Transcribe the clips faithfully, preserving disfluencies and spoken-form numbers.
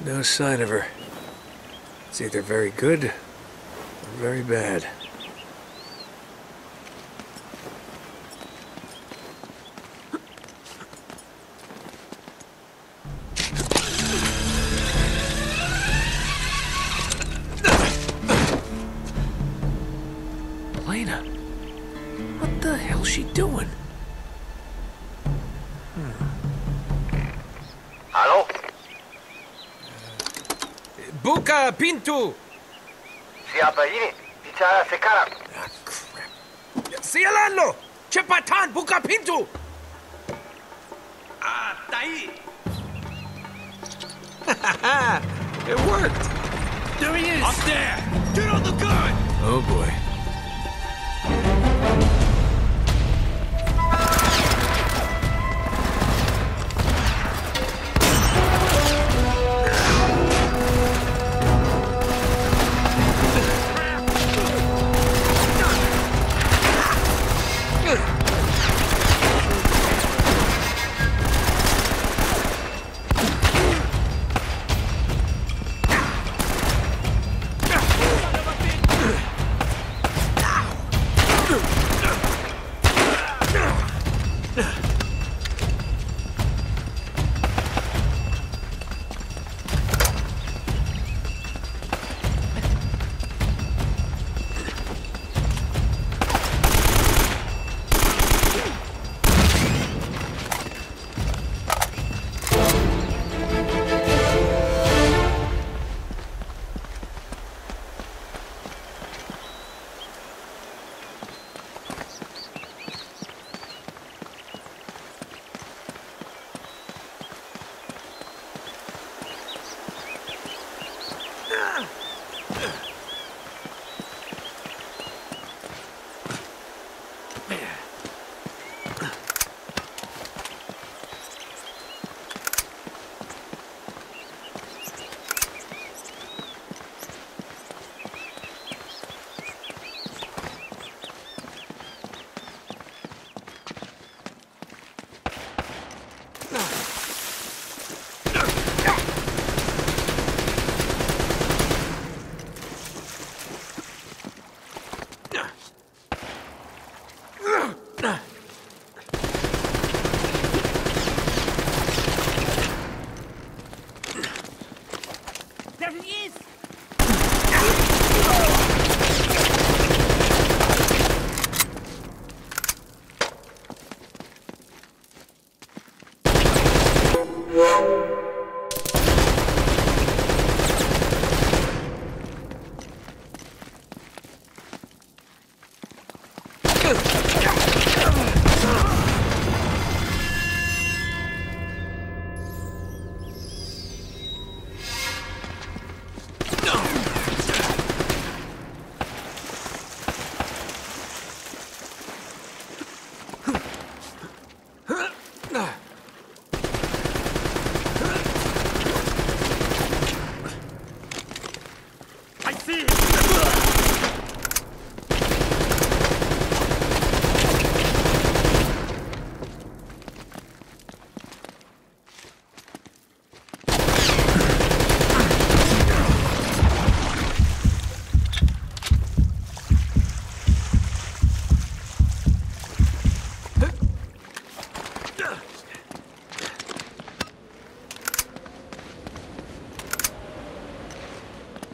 No sign of her. It's either very good or very bad. Elena, what the hell's she doing? Buka, Pintu! Siapaini, Pichara Sekara! Ah, crap. Sialano! Chepatan, Buka, Pintu! Ah, Tai! Ha ha ha! It worked! There he is! Up there! Get on the gun! Oh boy.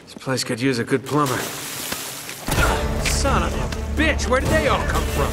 This place could use a good plumber. Son of a bitch, where did they all come from?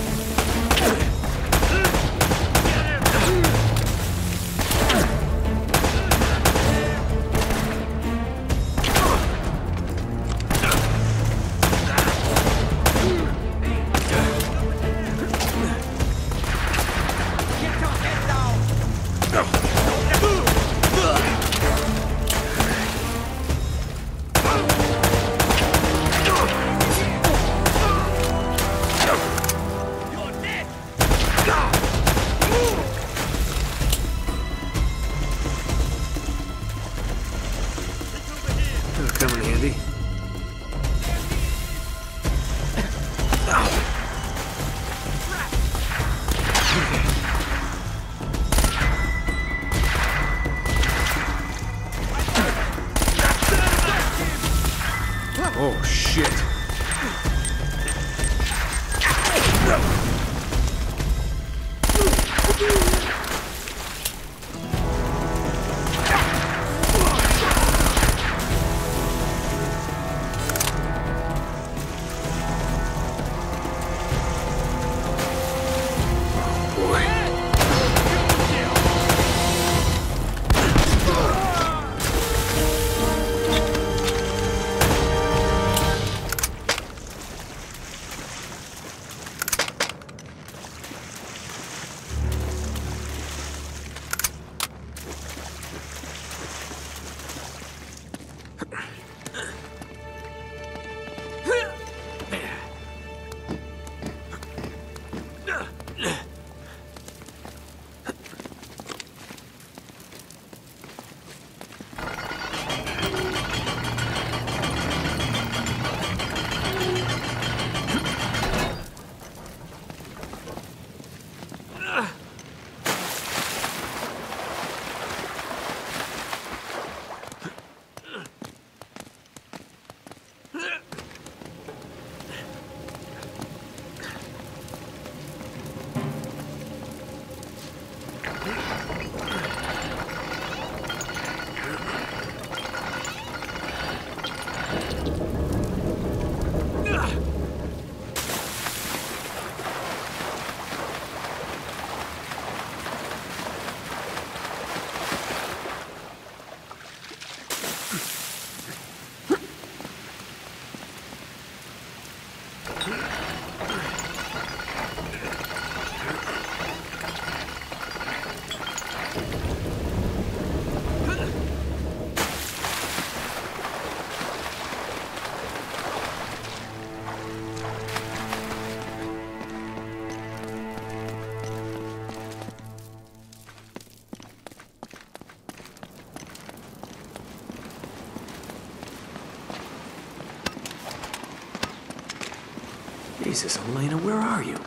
Jesus, Elena, where are you?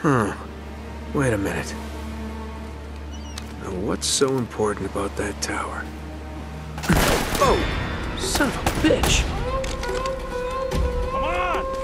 Hmm. Wait a minute. Now what's so important about that tower? Oh! Son of a bitch! Come on!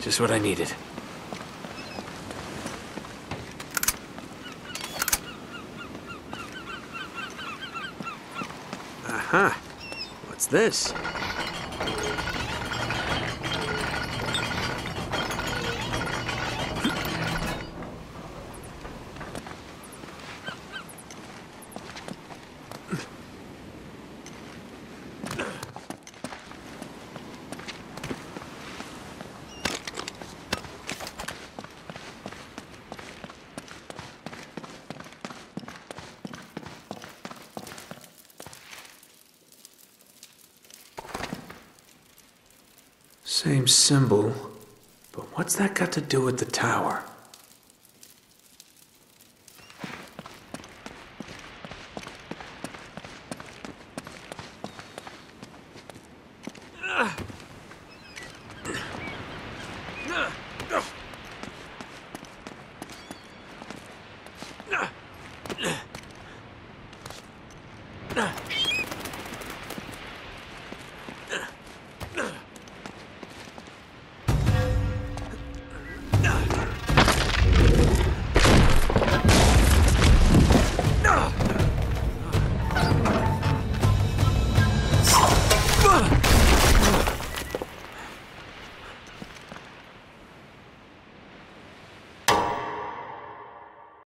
Just what I needed. Aha! What's this? Same symbol, but what's that got to do with the tower?